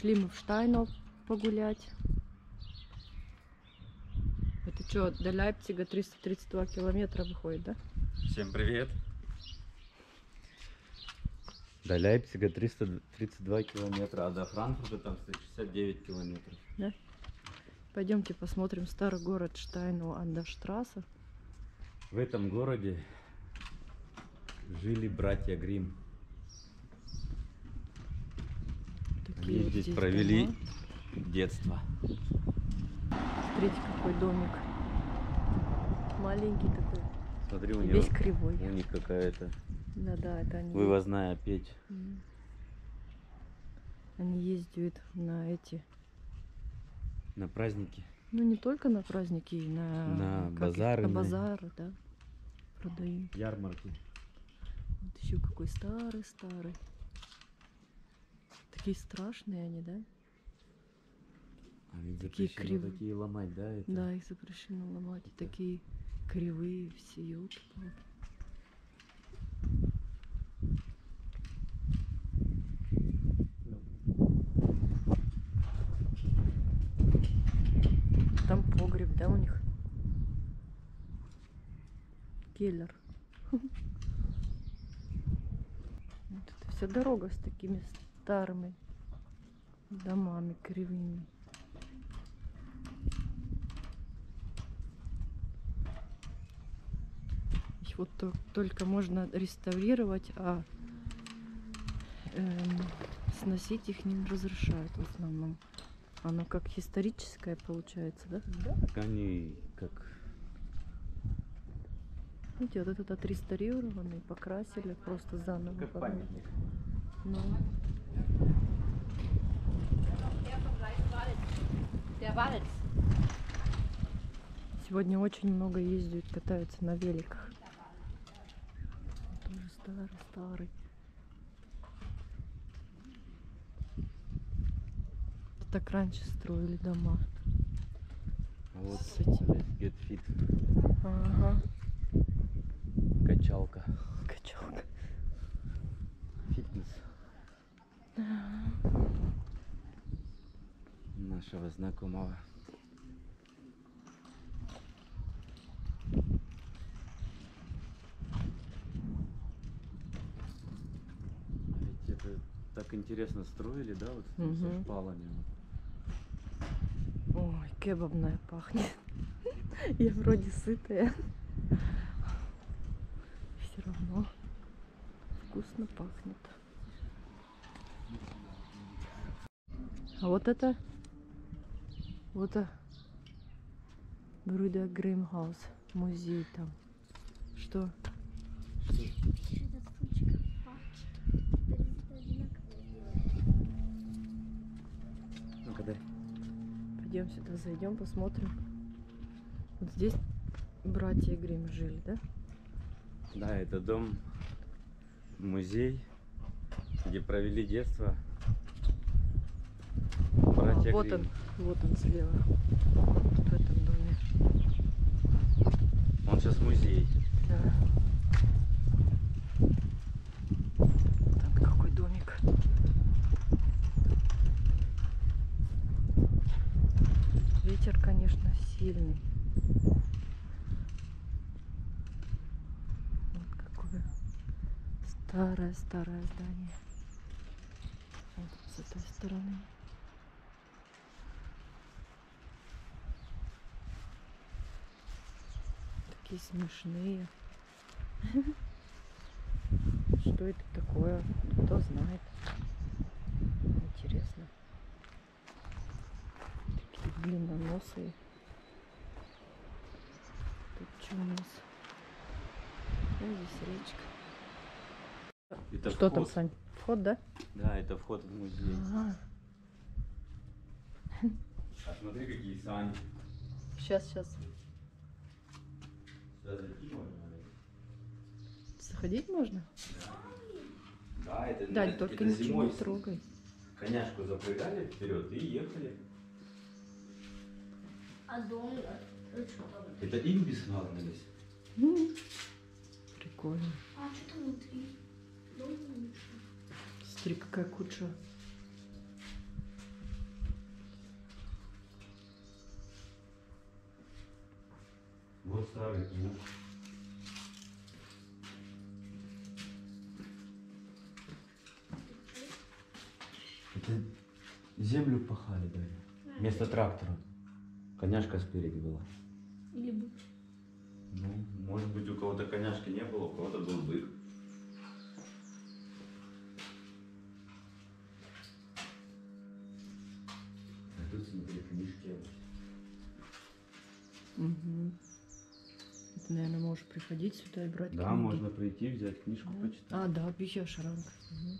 Шли мы в Штайнау погулять. Это что, до Лейпцига 332 километра выходит, да? Всем привет! До Лейпцига 332 километра, а до Франкфурта там 169 километров. Да? Пойдемте посмотрим старый город Штайнау ан дер Штрассе. В этом городе жили братья Гримм. Такие они здесь провели детство. Смотрите, какой домик. Маленький такой. Смотри, у него весь кривой. У них какая-то вывозная печь. Они ездят на эти... На праздники. Ну, не только на праздники, и на базары. На базары, да. Продают. Ярмарки. Вот еще какой старый-старый. Такие страшные они, да? А ведь такие кривые. Такие ломать, да? Это? Да, их запрещено ломать. Это... Такие кривые все, елки-палки. Там погреб, да, у них? Келлер. Вот это вся дорога с такими старыми домами кривыми. Их вот только можно реставрировать, а сносить их не разрешают в основном. Оно как историческое получается, да? Да, они как... Видите, вот этот отреставрированный, покрасили просто заново. Как памятник. Ну. Сегодня очень много ездят, катаются на великах. Тоже старый-старый. Так раньше строили дома. Вот с этим. Ага. Качалка. Качалка. Фитнес. Ага. Нашего знакомого. А ведь это так интересно строили, да, вот с шпалами. Ой, кебабная пахнет. Я вроде сытая. Все равно вкусно пахнет. А вот это... Вот это... Брюда Гримхаус. Музей там. Что? Ну-ка, дай. Идем сюда, зайдем, посмотрим. Вот здесь братья Гримм жили, да? Да, это дом, музей, где провели детство братья Гримм. Вот он слева, вот в этом доме. Он сейчас музей. Да. Там какой домик. Ветер, конечно, сильный. Вот какое старое-старое здание. Вот с этой стороны. Такие смешные. Что это такое? Кто знает? Интересно. Длинноносые. Тут что у нас? Вот здесь речка. Это что вход. Там, Сань? Вход, да? Да, это вход в музей. А смотри, какие сани. Сейчас. Сюда зайти можно? Заходить можно? Да, это, да, это только это ничего не трогай. Коняшку запрягали вперед и ехали. А дом... Это имбис надались. Прикольно. А что там внутри? Дом лучше. Смотри, какая куча Вот старый клуб. Это землю пахали, да? Вместо трактора. Коняшка спереди была. Или бык. Ну, может быть, у кого-то коняшки не было, у кого-то был бык. А тут, смотри, книжки. Угу. Ты, наверное, можешь приходить сюда и брать книжки. Да, книги. Можно прийти, взять книжку, да. Почитать. А, да, белья, шаранг. Угу.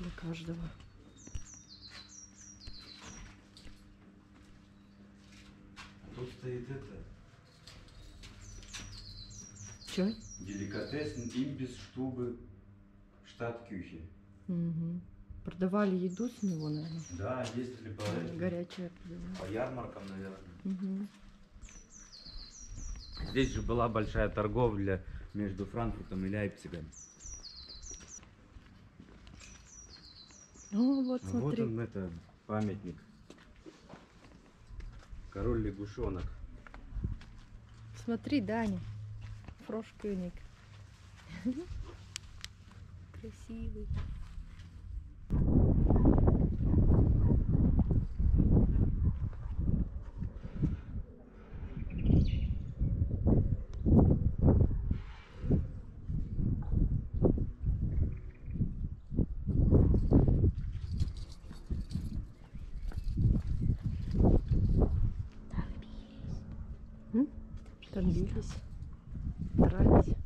Для каждого. Тут стоит это. Че? Деликатесен имбис штубы штат Кюхе. Угу. Продавали еду с него, наверное. Да, действовали по горячая. По ярмаркам, наверное. Угу. Здесь же была большая торговля между Франкфуртом и Лейпцигом. Ну вот, смотри. Вот он, это памятник. Король лягушонок. Смотри, Даня. Фрошкюник. Красивый. Там бились, дрались.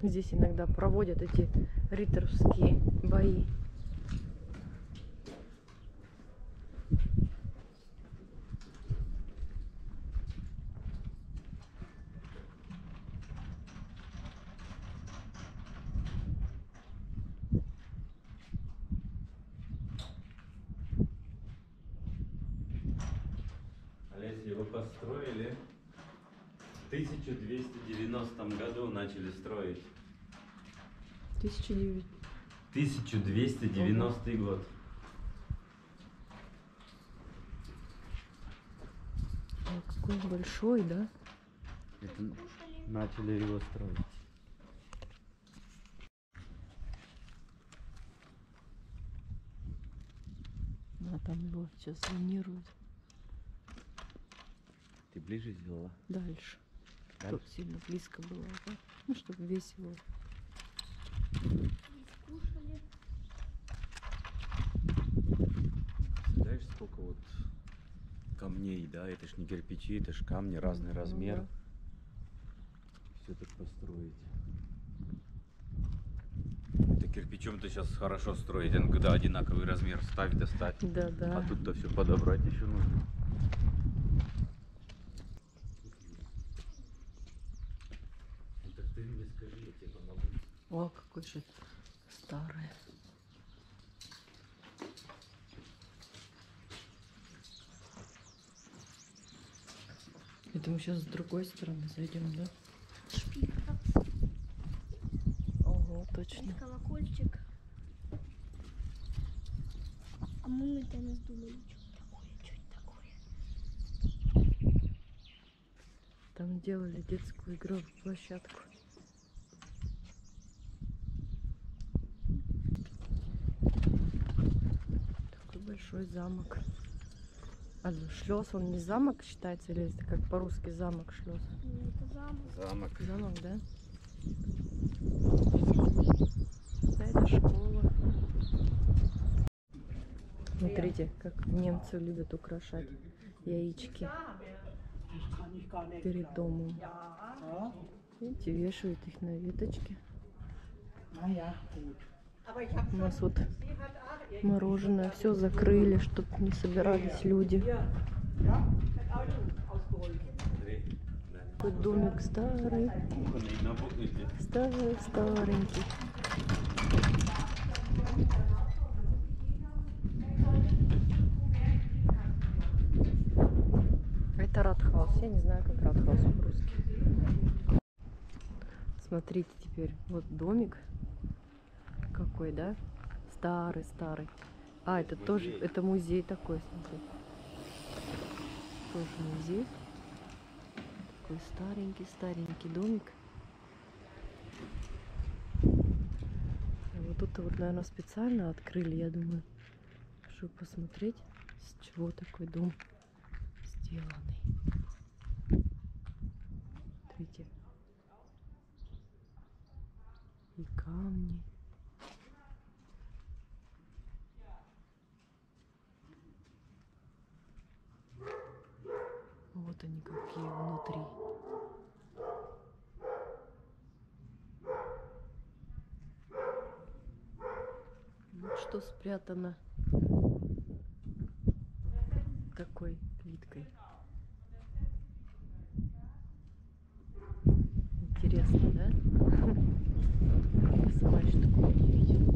Здесь иногда проводят эти рыцарские бои. Его построили в 1290 году, начали строить. 1290 год. Ой, какой он большой, да? Это начали его строить. А там его сейчас зонируют. Ты ближе сделала? Дальше. Чтобы сильно близко было, да? Ну, чтобы весело. Кушали. Представляешь, сколько вот камней, да? Это ж не кирпичи, это ж камни, разный размер. Да. Все так построить. Это кирпичом-то сейчас хорошо строить, он когда одинаковый размер ставь, достать. Да, да. А тут-то все подобрать еще нужно. О, какой же старый. Это мы сейчас с другой стороны зайдем, да? Шпилька. Ого, точно. Это колокольчик. А мы-то нас думали, что такое. Там делали детскую игровую площадку. Большой замок. А шлёс, он не замок считается, или это как по-русски замок шлёс? Это замок. Замок. Замок, да? Да, это школа. Смотрите, как немцы любят украшать яички перед домом. Видите, вешают их на веточки. У нас вот мороженое, все закрыли, чтобы не собирались люди. Такой домик старый, старый-старенький. Это Радхаус, я не знаю, как Радхаус по-русски. Смотрите теперь, вот домик. Какой, да? старый. А, это музей. Тоже, это музей такой, смотри. Тоже музей. Такой старенький домик. И вот тут вот, наверное, специально открыли, я думаю, чтобы посмотреть, с чего такой дом сделанный. Смотрите. И камни. Вот они какие внутри. Вот что спрятано такой плиткой. Интересно, да? Я сама еще такого не видела.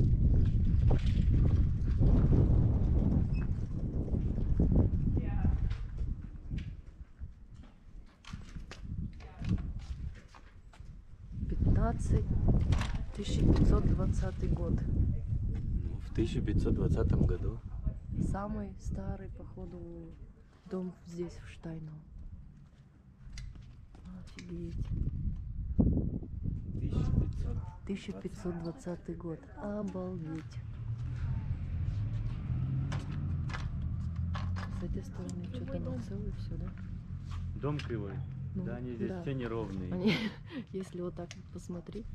Пятнадцать 1520 год. В 1520 году. Самый старый, походу, дом здесь, в Штайнау. Офигеть. 1520 год. Обалдеть. С этой стороны что-то на целую все, да? Дом кривой. Ну, да, они здесь, да, все неровные. Они, если вот так вот посмотреть.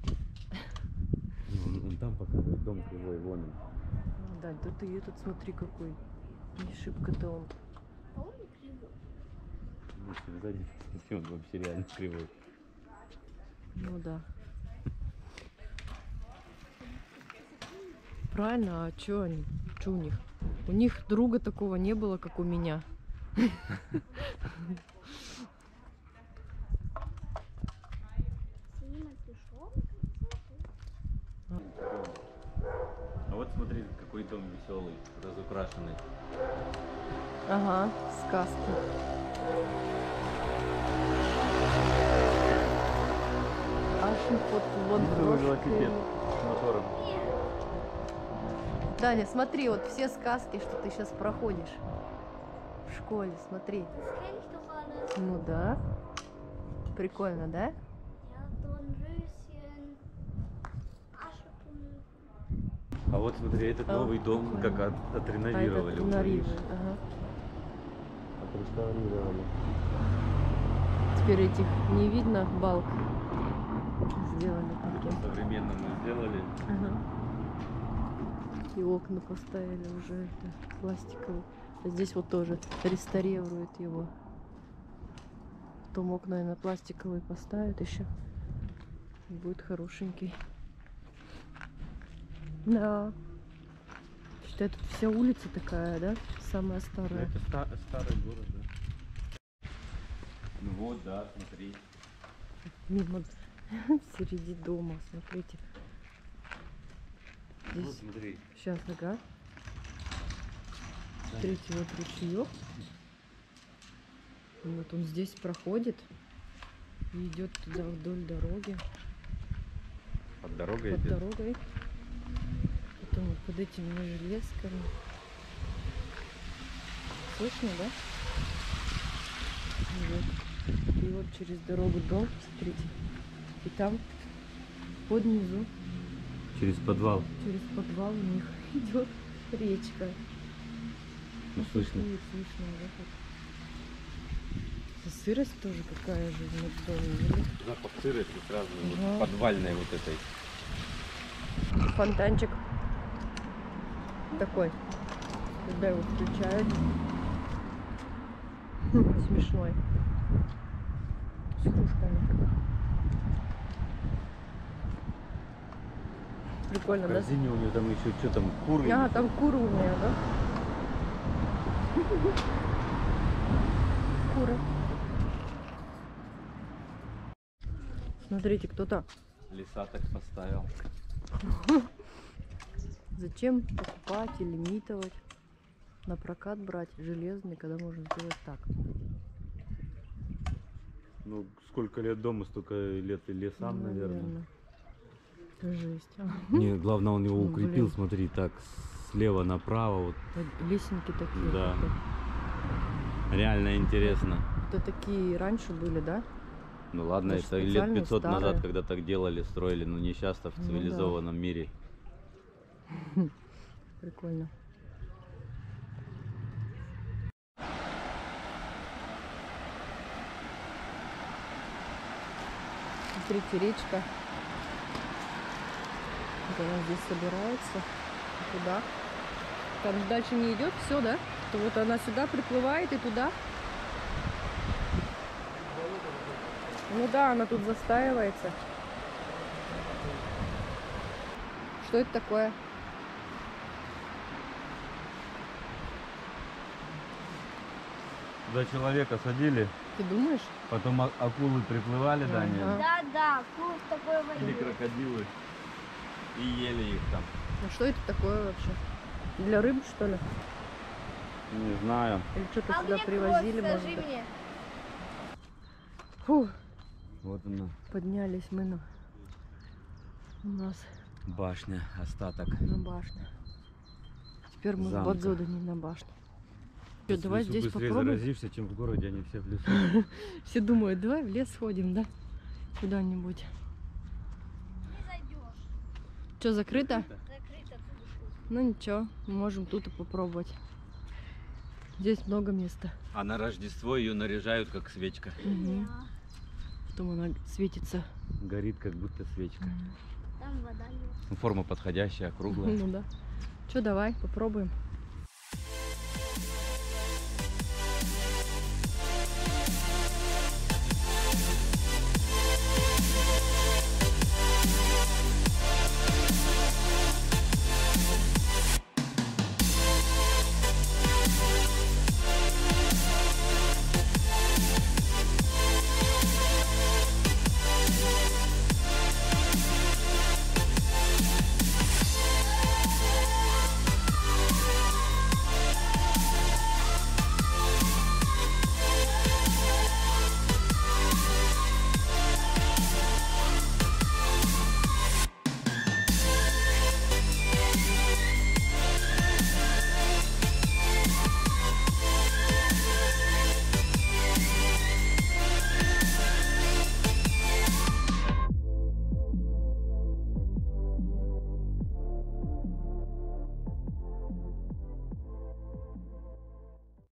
Вон там показывает дом кривой, вон он. Ну, да, да ты этот, смотри, какой. Не шибко-то он. А он не кривой. Если сзади, смотри, он вообще реально кривой. Ну да. Правильно, а чё они? Чё у них? У них друга такого не было, как у меня. А вот смотри, какой дом веселый, разукрашенный. Ага, сказки. Вот велосипед с мотором. Даня, смотри, вот все сказки, что ты сейчас проходишь в школе, смотри. Ну да. Прикольно, да? А вот смотри, этот новый дом как отреновировали. Ага. Отреставрировали. Теперь этих не видно балок. Сделали такие. Современно мы сделали. Ага. И окна поставили уже это, пластиковые. А здесь вот тоже реставрируют его. Потом окна, наверное, пластиковые поставят еще. И будет хорошенький. Да. Что тут вся улица такая, да? Самая старая. Это старый город, да? Ну вот, да, смотри. Мимо. Среди дома, смотрите. Здесь... Вот, смотри. Сейчас, ага. Смотрите, вот ручеек. Вот он здесь проходит и идет туда вдоль дороги. Под дорогой. Под дорогой. Потом вот под этими железками. Слышно, да? Вот. И вот через дорогу дом, смотрите. И там, под низу, через подвал у них идет речка. Ну, слышно. Слышно, да. Сырость тоже какая же. Запах сырости сразу, ага. Вот подвальной вот этой. Фонтанчик такой, когда его включают. Смешной. С кружками. Прикольно, да? В корзине у нее там еще что там, куры? А, там куры у меня, да? Куры. Смотрите, кто-то леса так поставил. Зачем покупать или митовать? На прокат брать железный, когда можно сделать так. Ну, сколько лет дома, столько лет и лесам, наверное. Жесть. Не, главное, он его укрепил, смотри, так слева направо. Вот. Лесенки такие. Да. Вот. Реально интересно. Это такие раньше были, да? Ну ладно, это лет 500 старые. Назад, когда так делали, строили, но не часто в цивилизованном мире. Прикольно. Смотрите, речка. Она здесь собирается. Туда. Там дальше не идет, все, да? То вот она сюда приплывает и туда. Ну да, она тут застаивается. Что это такое? Туда человека садили. Ты думаешь? Потом акулы приплывали, да, нет? Да, акулы в такой воде. Или крокодилы. И ели их там. Ну что это такое вообще? Для рыбы, что ли? Не знаю. Или что-то сюда привозили, может быть. Фух. Вот она. Поднялись мы на... У нас... Башня, остаток. На башне. Теперь мы в Бадзода, не на башне. Что, давай здесь попробуем. Быстрее заразишься, чем в городе, они все в лесу. Все думают, давай в лес сходим, да? Куда-нибудь. Не зайдешь. Что, закрыто? Закрыто. Ну ничего, мы можем тут и попробовать. Здесь много места. А на Рождество ее наряжают как свечка. Угу. Потом она светится. Горит, как будто свечка. Там вода есть. Форма подходящая, круглая. Ну да. Что, давай, попробуем.